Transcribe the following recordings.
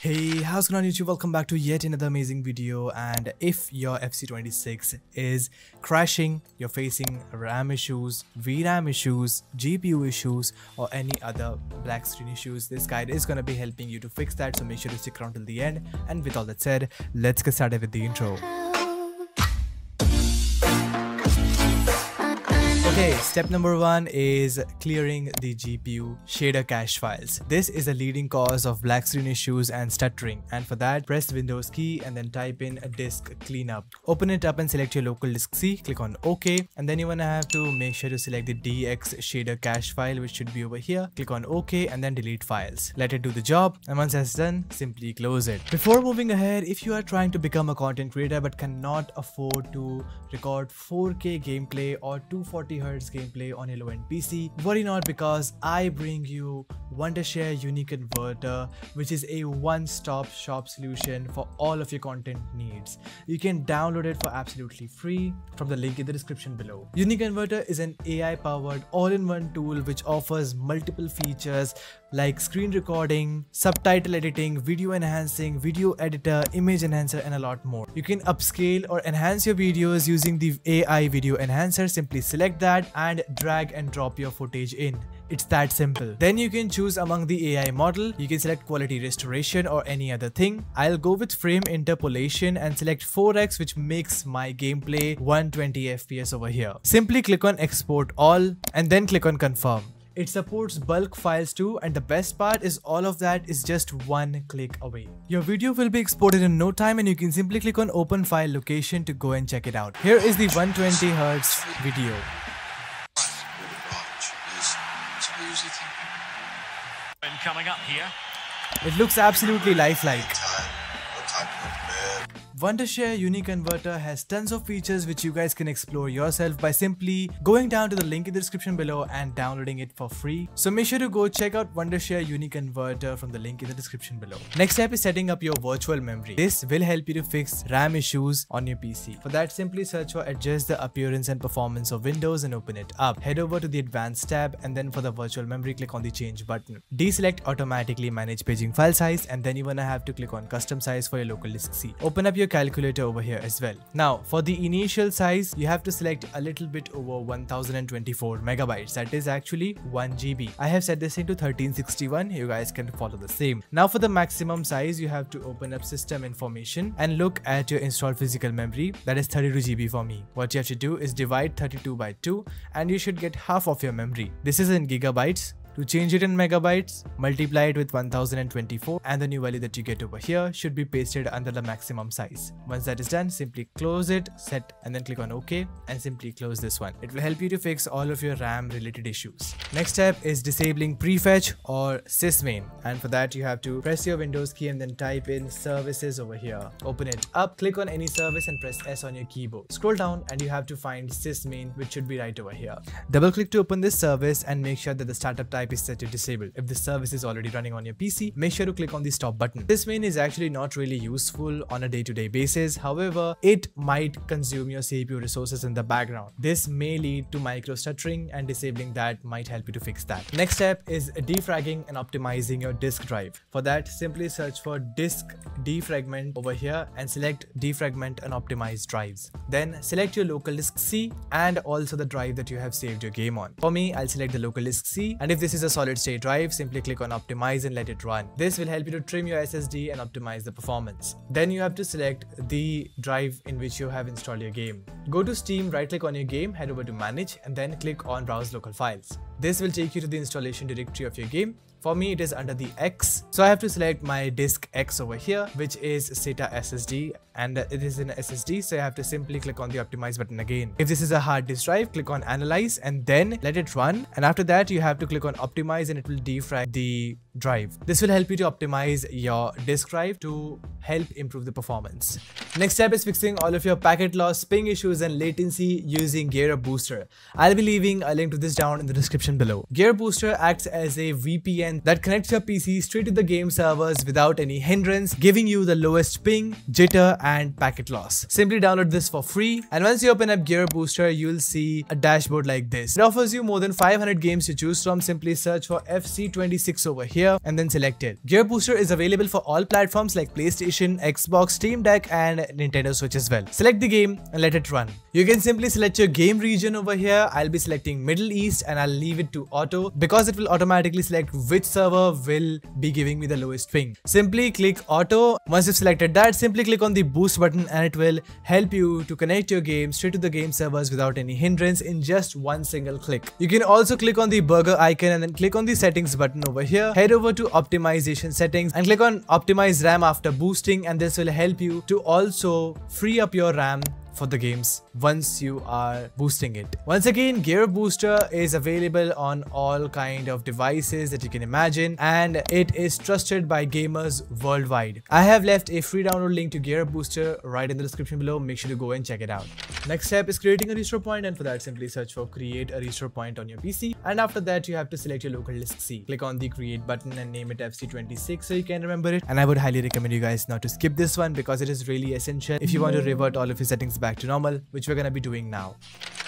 Hey, how's going on YouTube? Welcome back to yet another amazing video. And if your FC26 is crashing, you're facing RAM issues, VRAM issues, GPU issues, or any other black screen issues, this guide is going to be helping you to fix that. So make sure to stick around till the end. And with all that said, let's get started with the intro. Okay, step number one is clearing the GPU shader cache files. This is a leading cause of black screen issues and stuttering, and for that, press Windows key and then type in a disk cleanup. Open it up and select your local disk C, click on OK, and then you're gonna have to make sure to select the DX shader cache file, which should be over here. Click on OK and then delete files. Let it do the job, and once that's done, simply close it. Before moving ahead, if you are trying to become a content creator but cannot afford to record 4K gameplay or 240Hz gameplay on a low-end PC, worry not, because I bring you Wondershare UniConverter, which is a one-stop shop solution for all of your content needs. You can download it for absolutely free from the link in the description below. UniConverter is an AI-powered all-in-one tool which offers multiple features like screen recording, subtitle editing, video enhancing, video editor, image enhancer, and a lot more. You can upscale or enhance your videos using the AI video enhancer. Simply select that and drag and drop your footage in. It's that simple. Then you can choose among the AI model. You can select quality restoration or any other thing. I'll go with frame interpolation and select 4x, which makes my gameplay 120 FPS over here. Simply click on export all and then click on confirm. It supports bulk files too, and the best part is all of that is just one click away. Your video will be exported in no time, and you can simply click on open file location to go and check it out. Here is the 120Hz video. Coming up here. It looks absolutely lifelike. Wondershare UniConverter has tons of features which you guys can explore yourself by simply going down to the link in the description below and downloading it for free. So make sure to go check out Wondershare UniConverter from the link in the description below. Next step is setting up your virtual memory. This will help you to fix RAM issues on your PC. For that, simply search for Adjust the Appearance and Performance of Windows and open it up. Head over to the Advanced tab, and then for the virtual memory, click on the Change button. Deselect Automatically Manage Paging File Size, and then you're gonna have to click on Custom Size for your local disk C. Open up your calculator over here as well. Now, for the initial size, you have to select a little bit over 1024 megabytes. That is actually 1 GB. I have set this thing to 1361. You guys can follow the same. Now, for the maximum size, you have to open up system information and look at your installed physical memory. That is 32 GB for me. What you have to do is divide 32 by 2, and you should get half of your memory. This is in gigabytes. To change it in megabytes, multiply it with 1024, and the new value that you get over here should be pasted under the maximum size. Once that is done, simply close it, set, and then click on OK, and simply close this one. It will help you to fix all of your RAM related issues. Next step is disabling prefetch or Sys-Main, and for that you have to press your Windows key and then type in services over here. Open it up, click on any service and press S on your keyboard. Scroll down and you have to find Sys-Main, which should be right over here. Double click to open this service and make sure that the startup type is set to disable. If the service is already running on your PC, make sure to click on the stop button. Sys-Main is actually not really useful on a day-to-day basis. However, it might consume your CPU resources in the background. This may lead to micro stuttering, and disabling that might help you to fix that. Next step is defragging and optimizing your disk drive. For that, simply search for disk defragment over here and select defragment and optimize drives. Then select your local disk C and also the drive that you have saved your game on. For me, I'll select the local disk C, and if this is a solid state drive, simply click on optimize and let it run. This will help you to trim your SSD and optimize the performance. Then you have to select the drive in which you have installed your game. Go to Steam, right click on your game, head over to manage, and then click on browse local files. This will take you to the installation directory of your game. For me, it is under the X, so I have to select my disk X over here, which is SATA SSD, and it is an SSD, so I have to simply click on the optimize button again. If this is a hard disk drive, click on analyze and then let it run, and after that you have to click on optimize and it will defrag the drive. This will help you to optimize your disk drive to help improve the performance. Next step is fixing all of your packet loss, ping issues, and latency using Gear Booster. I'll be leaving a link to this down in the description below. Gear Booster acts as a VPN that connects your PC straight to the game servers without any hindrance, giving you the lowest ping, jitter, and packet loss. Simply download this for free, and once you open up Gear Booster, you'll see a dashboard like this. It offers you more than 500 games to choose from. Simply search for FC26 over here and then select it. Gear Booster is available for all platforms like PlayStation, Xbox, Steam Deck and Nintendo Switch as well. Select the game and let it run. You can simply select your game region over here. I'll be selecting Middle East and I'll leave it to auto because it will automatically select which server will be giving me the lowest ping. Simply click auto. Once you've selected that, simply click on the boost button and it will help you to connect your game straight to the game servers without any hindrance in just one single click. You can also click on the burger icon and then click on the settings button over here. Head over to optimization settings and click on optimize RAM after boosting, and this will help you to also free up your RAM for the games once you are boosting it. Once again, Gear Booster is available on all kind of devices that you can imagine, and it is trusted by gamers worldwide. I have left a free download link to Gear Booster right in the description below. Make sure to go and check it out. Next step is creating a restore point, and for that simply search for create a restore point on your PC, and after that you have to select your local disk C. Click on the create button and name it FC26 so you can remember it, and I would highly recommend you guys not to skip this one because it is really essential if you want to revert all of your settings back to normal, which we're gonna be doing now.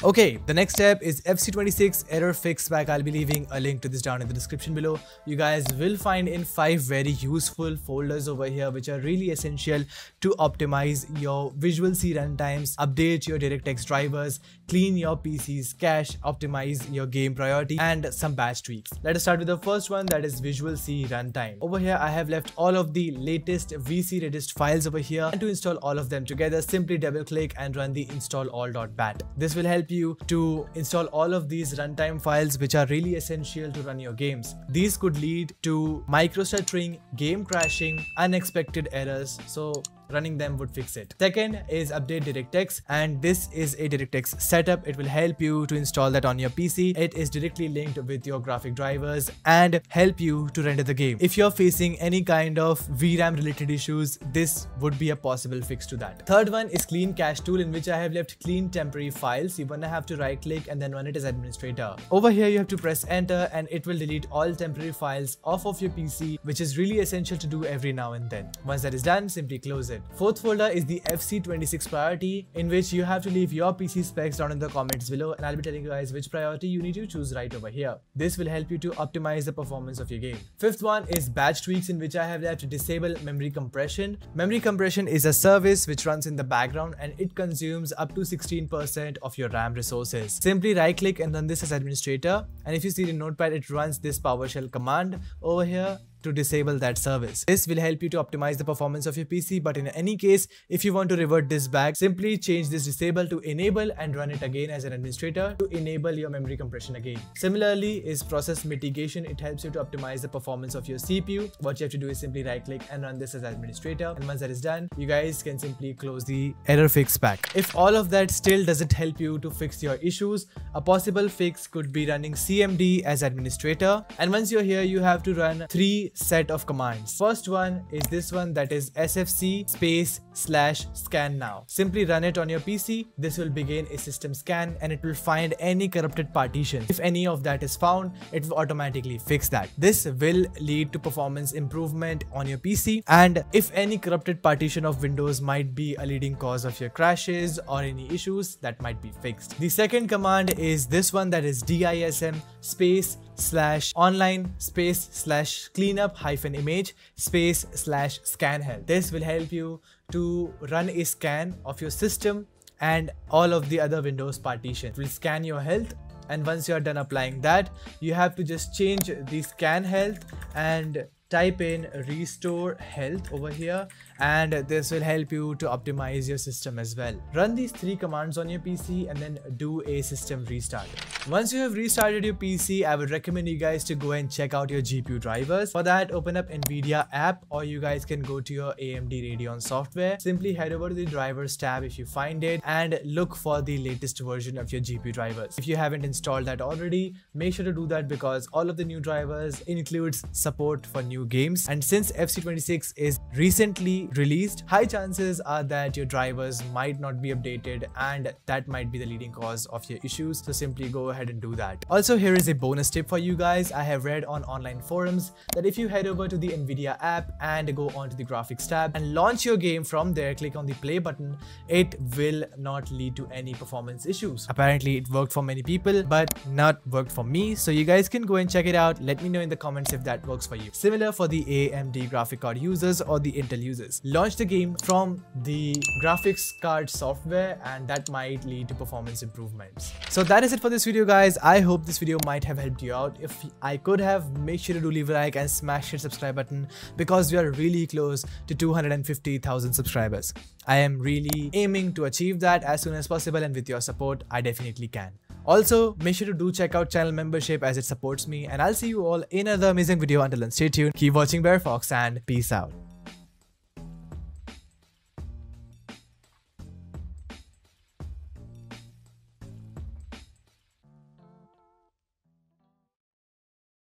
Okay, the next step is FC26 error fix pack. I'll be leaving a link to this down in the description below. You guys will find in 5 very useful folders over here which are really essential to optimize your Visual C runtimes, update your DirectX drivers, clean your PC's cache, optimize your game priority and some batch tweaks. Let us start with the first one, that is Visual C runtime. Over here I have left all of the latest VC Redist files over here, and to install all of them together simply double click and run the install all.bat. This will help you to install all of these runtime files which are really essential to run your games. These could lead to micro-stuttering, game crashing, unexpected errors, so running them would fix it. Second is update DirectX, and this is a DirectX setup. It will help you to install that on your PC. It is directly linked with your graphic drivers and help you to render the game. If you're facing any kind of VRAM related issues, this would be a possible fix to that. Third one is clean cache tool, in which I have left clean temporary files. You're gonna have to right click and then run it as administrator. Over here you have to press enter and it will delete all temporary files off of your PC, which is really essential to do every now and then. Once that is done, simply close it. Fourth folder is the FC26 priority, in which you have to leave your PC specs down in the comments below, and I'll be telling you guys which priority you need to choose right over here. This will help you to optimize the performance of your game. Fifth one is batch tweaks, in which I have left to disable memory compression. Memory compression is a service which runs in the background and it consumes up to 16% of your RAM resources. Simply right click and run this as administrator, and if you see the notepad, it runs this PowerShell command over here to disable that service. This will help you to optimize the performance of your PC, but in any case, if you want to revert this back, simply change this disable to enable and run it again as an administrator to enable your memory compression again. Similarly is process mitigation. It helps you to optimize the performance of your CPU. What you have to do is simply right click and run this as administrator, and once that is done, you guys can simply close the error fix pack. If all of that still doesn't help you to fix your issues, a possible fix could be running CMD as administrator, and once you're here you have to run 3 set of commands. First one is this one, that is SFC space slash scan now. Simply run it on your PC. This will begin a system scan and it will find any corrupted partition. If any of that is found, it will automatically fix that. This will lead to performance improvement on your PC, and if any corrupted partition of Windows might be a leading cause of your crashes or any issues, that might be fixed. The second command is this one, that is DISM space slash online space slash cleanup hyphen image space slash scan help. This will help you to run a scan of your system and all of the other Windows partitions. It will scan your health, and once you are done applying that, you have to just change the scan health and type in restore health over here, and this will help you to optimize your system as well. Run these 3 commands on your PC and then do a system restart. Once you have restarted your PC, I would recommend you guys to go and check out your GPU drivers. For that, open up NVIDIA app, or you guys can go to your AMD Radeon software. Simply head over to the drivers tab if you find it and look for the latest version of your GPU drivers. If you haven't installed that already, make sure to do that because all of the new drivers includes support for new new games. And since FC26 is recently released, high chances are that your drivers might not be updated, and that might be the leading cause of your issues. So simply go ahead and do that. Also, here is a bonus tip for you guys. I have read on online forums that if you head over to the NVIDIA app and go onto the graphics tab and launch your game from there, click on the play button, it will not lead to any performance issues. Apparently it worked for many people, but not worked for me. So you guys can go and check it out. Let me know in the comments if that works for you. Similar for the AMD graphic card users or the Intel users. Launch the game from the graphics card software, and that might lead to performance improvements. So that is it for this video, guys. I hope this video might have helped you out. If I could have, make sure to do leave a like and smash that subscribe button, because we are really close to 250,000 subscribers. I am really aiming to achieve that as soon as possible, and with your support, I definitely can. Also, make sure to do check out channel membership, as it supports me, and I'll see you all in another amazing video. Until then, stay tuned, keep watching Bear Fox, and peace out.